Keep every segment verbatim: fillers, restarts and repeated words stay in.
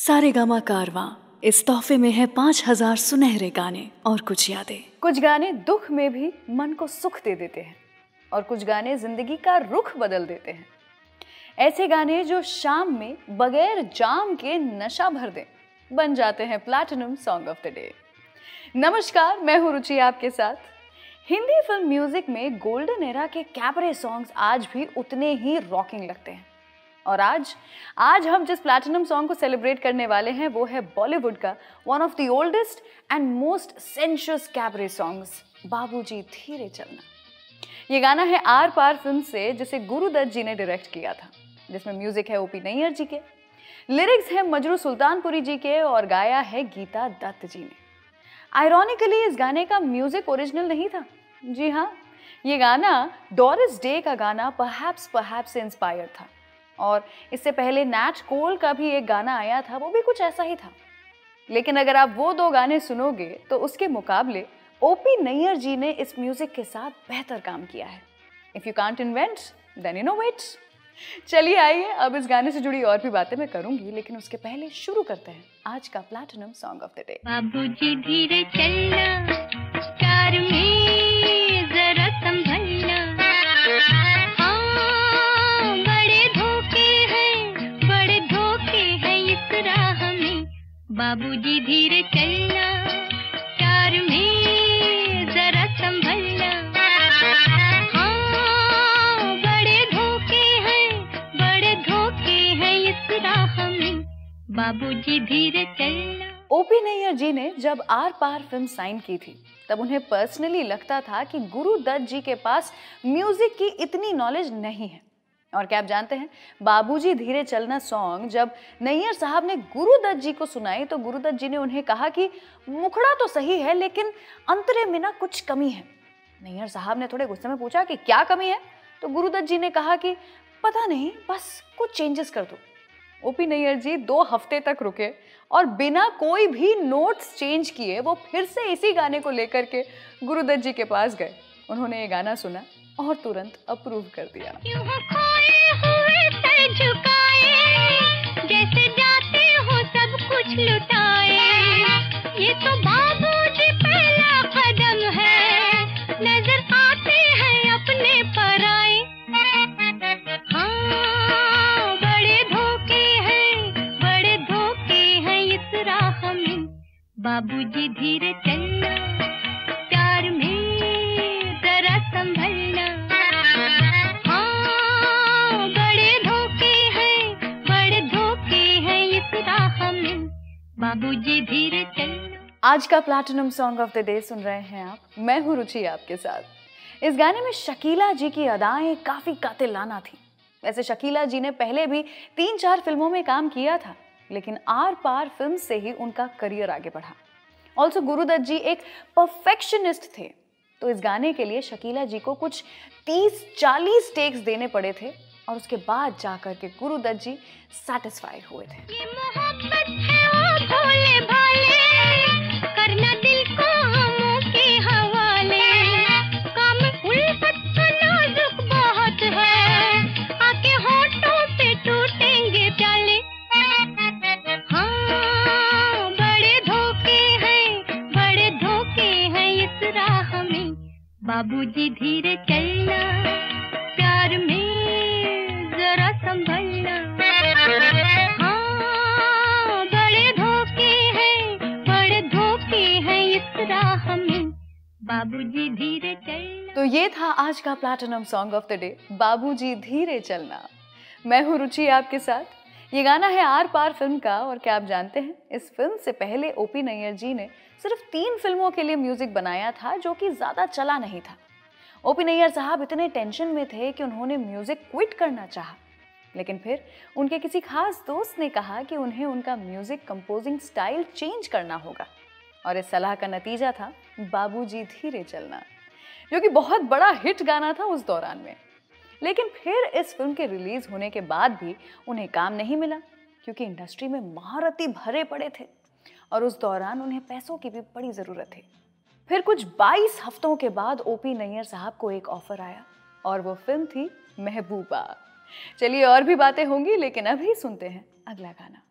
सारेगामा कारवां इस तोहफे में है पाँच हजार सुनहरे गाने और कुछ यादें। कुछ गाने दुख में भी मन को सुख दे देते हैं और कुछ गाने जिंदगी का रुख बदल देते हैं। ऐसे गाने जो शाम में बगैर जाम के नशा भर दें बन जाते हैं platinum song of the day. नमस्कार, मैं हूँ रुचि आपके साथ। हिंदी फिल्म म्यूजिक में गोल्डन एरा के कैबरे सॉन्ग्स आज भी उतने ही रॉकिंग लगते हैं। और आज आज हम जिस प्लैटिनम सॉन्ग को सेलिब्रेट करने वाले हैं वो है बॉलीवुड का one of the oldest and most sensuous cabaret songs, बाबूजी धीरे चलना। ये गाना है आर पार फिल्म से, जिसे गुरु दत्त जी ने डायरेक्ट किया था, जिसमें म्यूजिक है ओ पी नैयर जी के, लिरिक्स है मजरूह सुल्तानपुरी जी के और गाया है गीता दत्त जी ने। आयरॉनिकली इस गाने का म्यूजिक ओरिजिनल नहीं था। जी हाँ, ये गाना डोरिस डे का गाना परहैप्स परहैप्स से इंस्पायर था और इससे पहले नैट कोल का भी एक गाना आया था, वो भी कुछ ऐसा ही था। लेकिन अगर आप वो दो गाने सुनोगे तो उसके मुकाबले ओ पी नैयर जी ने इस म्यूजिक के साथ बेहतर काम किया है। If you can't invent then innovate. चलिए आइए अब इस गाने से जुड़ी और भी बातें मैं करूंगी, लेकिन उसके पहले शुरू करते हैं आज का platinum song of the day. बाबूजी धीरे चलना, कार में जरा संभलना, हाँ बड़े धोखे हैं, बड़े धोखे हैं इस राह में। बाबूजी धीरे चलना, कार में जरा संभलना, बाबूजी धीरे चलना। ओपी नैयर जी ने जब आर पार फिल्म साइन की थी तब उन्हें पर्सनली लगता था कि गुरु दत्त जी के पास म्यूजिक की इतनी नॉलेज नहीं है। और क्या आप जानते हैं, बाबूजी धीरे चलना सॉन्ग जब नैयर साहब ने गुरु दत्त जी को सुनाई तो गुरु दत्त जी ने उन्हें कहा कि मुखड़ा तो सही है लेकिन अंतरे में ना कुछ कमी है। नैयर साहब ने थोड़े गुस्से में पूछा कि क्या कमी है, तो गुरु दत्त जी ने कहा कि पता नहीं, बस कुछ चेंजेस कर दो। ओपी नैयर जी दो हफ्ते तक रुके और बिना कोई भी नोट्स चेंज किए वो फिर से इसी गाने को लेकर के गुरुदत्त जी के पास गए। उन्होंने ये गाना सुना और तुरंत अप्रूव कर दिया। जैसे जाते हो सब कुछ लुटाए, ये तो बाबूजी पहला कदम है, नजर आते हैं अपने पराए। बाबूजी धीरे चलना, प्यार में जरा संभलना, हाँ बड़े धोखे हैं, बड़े धोखे हैं इस राह में। बाबूजी धीरे चलना। आज का platinum song of the day सुन रहे हैं आप, मैं हूँ रुचि आपके साथ। इस गाने में शकीला जी की अदाएं काफी कातिलाना थी। वैसे शकीला जी ने पहले भी तीन चार फिल्मों में काम किया था, लेकिन आर पार फिल्म से ही उनका करियर आगे बढ़ा। ऑल्सो गुरुदत्त जी एक परफेक्शनिस्ट थे, तो इस गाने के लिए शकीला जी को कुछ तीस चालीस टेक्स देने पड़े थे और उसके बाद जाकर के गुरुदत्त जी सैटिस्फाइड हुए थे। ये मोहब्बत है वो भोले भाले, करना दिल को हमों के हवाले, काम उल्फत का नाजुक बहुत है, आके होठों पे टूटेंगे प्याले। बाबूजी धीरे चलना, प्यार में जरा संभलना, हाँ बड़े धोखे हैं, बड़े धोखे हैं इस राह में। बाबूजी धीरे चलना। तो ये था आज का platinum song of the day, बाबूजी धीरे चलना। मैं हूँ रुचि आपके साथ। ये गाना है आर पार फिल्म का और क्या आप जानते हैं, इस फिल्म से पहले ओपी नैयर जी ने सिर्फ तीन फिल्मों के लिए म्यूजिक बनाया था, जो कि ज़्यादा चला नहीं था। ओपी नैयर साहब इतने टेंशन में थे कि उन्होंने म्यूजिक क्विट करना चाहा, लेकिन फिर उनके किसी खास दोस्त ने कहा कि उन्हें उनका म्यूजिक कंपोजिंग स्टाइल चेंज करना होगा और इस सलाह का नतीजा था बाबूजी धीरे चलना, जो कि बहुत बड़ा हिट गाना था उस दौरान में। लेकिन फिर इस फिल्म के रिलीज होने के बाद भी उन्हें काम नहीं मिला क्योंकि इंडस्ट्री में महारथी भरे पड़े थे और उस दौरान उन्हें पैसों की भी बड़ी ज़रूरत थी। फिर कुछ बाईस हफ्तों के बाद ओपी नैयर साहब को एक ऑफर आया और वो फिल्म थी महबूबा। चलिए और भी बातें होंगी, लेकिन अभी सुनते हैं अगला गाना।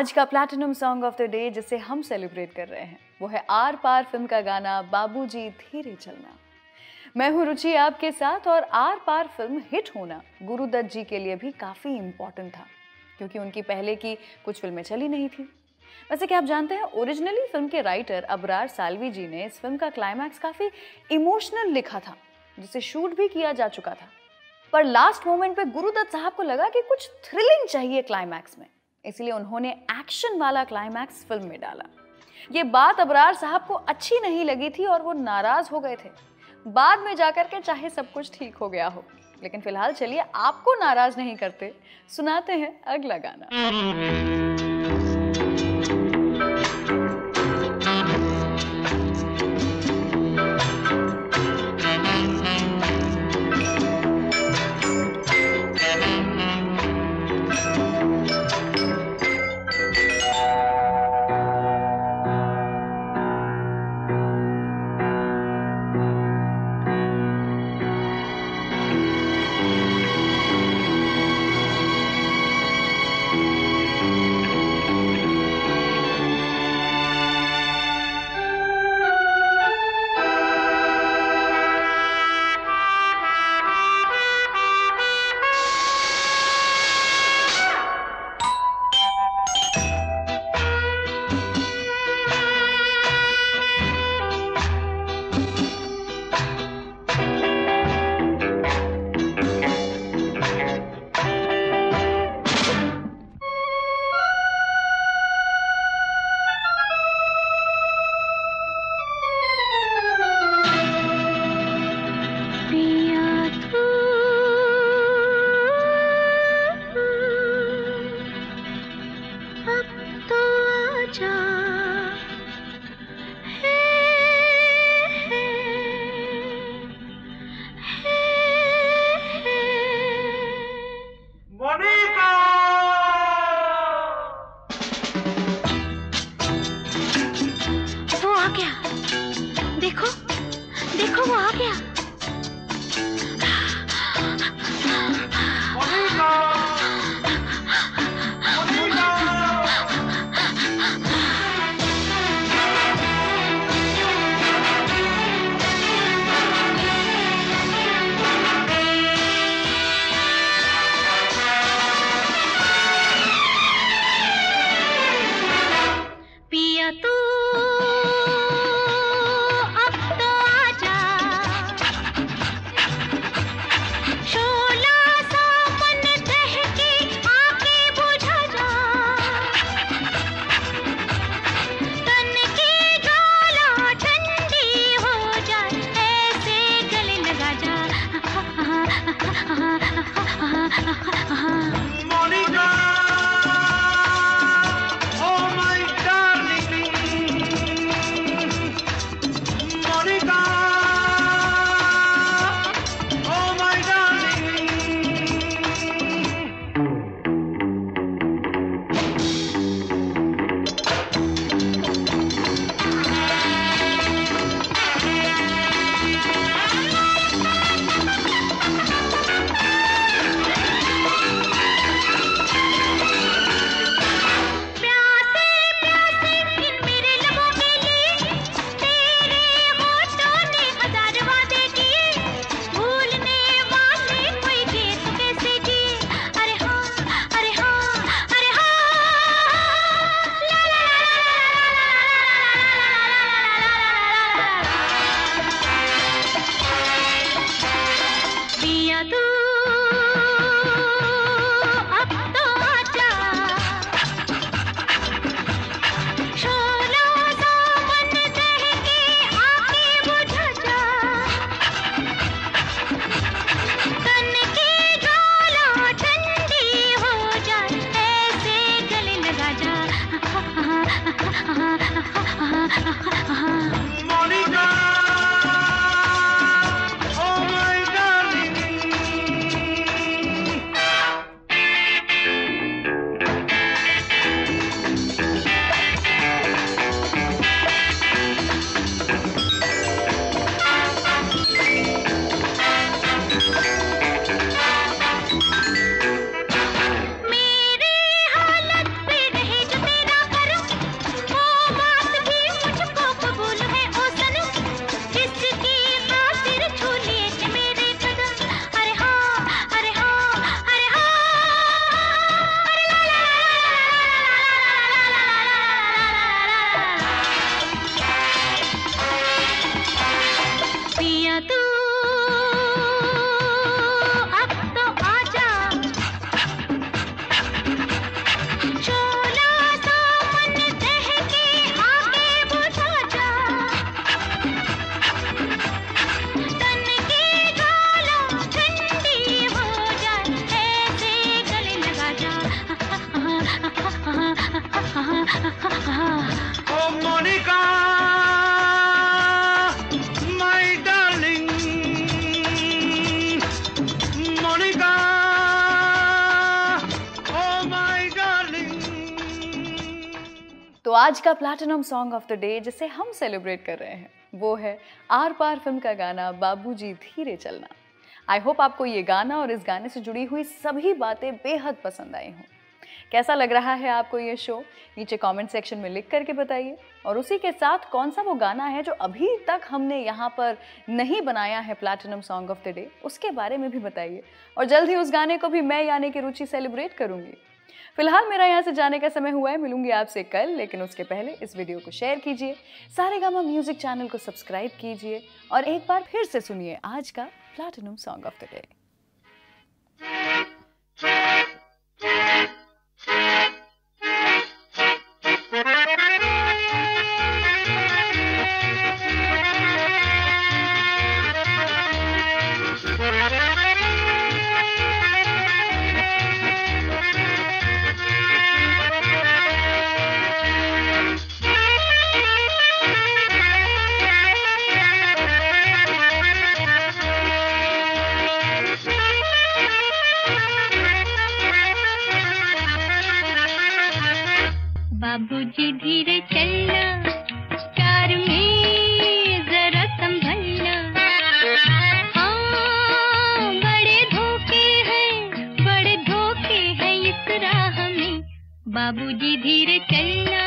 आज का platinum song of the day जिसे हम सेलिब्रेट कर रहे हैं वो है आर पार फिल्म का गाना बाबूजी धीरे चलना। मैं हूं रुचि आपके साथ। और आर पार फिल्म हिट होना गुरु दत्त जी के लिए भी काफ़ी इम्पॉर्टेंट था क्योंकि उनकी पहले की कुछ फिल्में चली नहीं थी। वैसे क्या आप जानते हैं ओरिजिनली फिल्म के राइटर अबरार आल्वी जी ने इस फिल्म का क्लाइमैक्स काफ़ी इमोशनल लिखा था जिसे शूट भी किया जा चुका था, पर लास्ट मोमेंट पर गुरु दत्त साहब को लगा कि कुछ थ्रिलिंग चाहिए क्लाइमैक्स में, इसलिए उन्होंने एक्शन वाला क्लाइमैक्स फिल्म में डाला। ये बात अबरार साहब को अच्छी नहीं लगी थी और वो नाराज हो गए थे। बाद में जाकर के चाहे सब कुछ ठीक हो गया हो, लेकिन फिलहाल चलिए आपको नाराज नहीं करते, सुनाते हैं अगला गाना। तो आज का platinum song of the day जिसे हम सेलिब्रेट कर रहे हैं वो है आर पार फिल्म का गाना बाबूजी धीरे चलना। आई होप आपको ये गाना और इस गाने से जुड़ी हुई सभी बातें बेहद पसंद आई हों। कैसा लग रहा है आपको ये शो, नीचे कमेंट सेक्शन में लिख करके बताइए। और उसी के साथ कौन सा वो गाना है जो अभी तक हमने यहाँ पर नहीं बनाया है platinum song of the day, उसके बारे में भी बताइए। और जल्द ही उस गाने को भी मैं यानी कि रुचि सेलिब्रेट करूँगी। फिलहाल मेरा यहाँ से जाने का समय हुआ है, मिलूंगी आपसे कल, लेकिन उसके पहले इस वीडियो को शेयर कीजिए, सारेगामा म्यूजिक चैनल को सब्सक्राइब कीजिए और एक बार फिर से सुनिए आज का platinum song of the day. बाबूजी धीरे चलना, प्यार में जरा संभलना। हाँ, बड़े धोखे हैं, बड़े धोखे हैं इस राह में। बाबूजी धीरे चलना,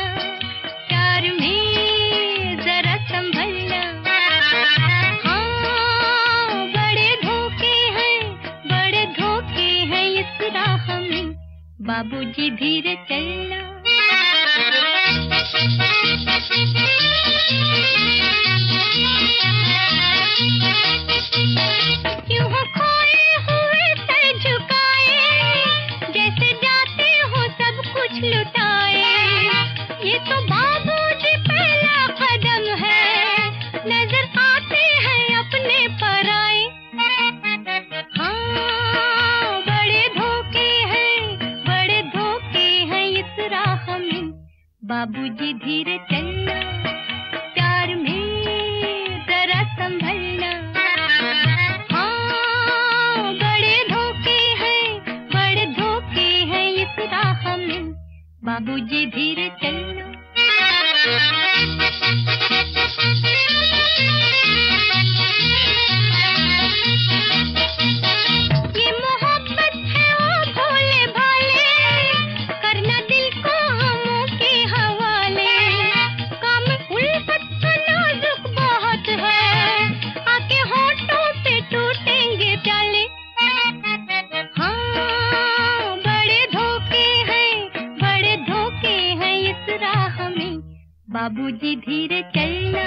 प्यार में जरा संभलना। हाँ, बड़े धोखे हैं, बड़े धोखे हैं इस राह में। बाबूजी धीरे चलना। यूँ खोए हुए सर झुकाए, जैसे जाते हो सब कुछ लुटाए। ये तो बाबूजी पहला कदम है, नजर आते हैं अपने पराए। हाँ, बड़े धोखे हैं, बड़े धोखे हैं इस राह में। बाबूजी धीरे चलना, प्यार में जरा संभलना। हाँ, बड़े धोखे हैं, बड़े धोखे हैं इस राह में। बाबूजी धीरे चलना। बाबूजी धीरे चलना,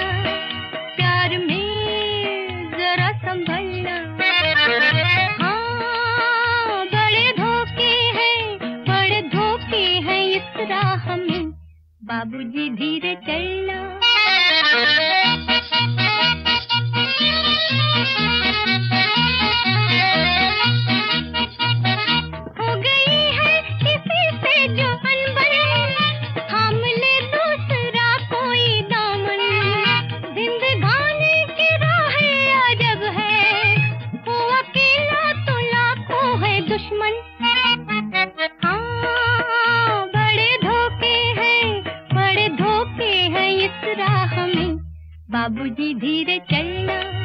प्यार में जरा संभलना। हाँ, बड़े धोखे हैं, बड़े धोखे हैं इस राह में। बाबूजी धीरे चलना। बाबूजी धीरे चलना।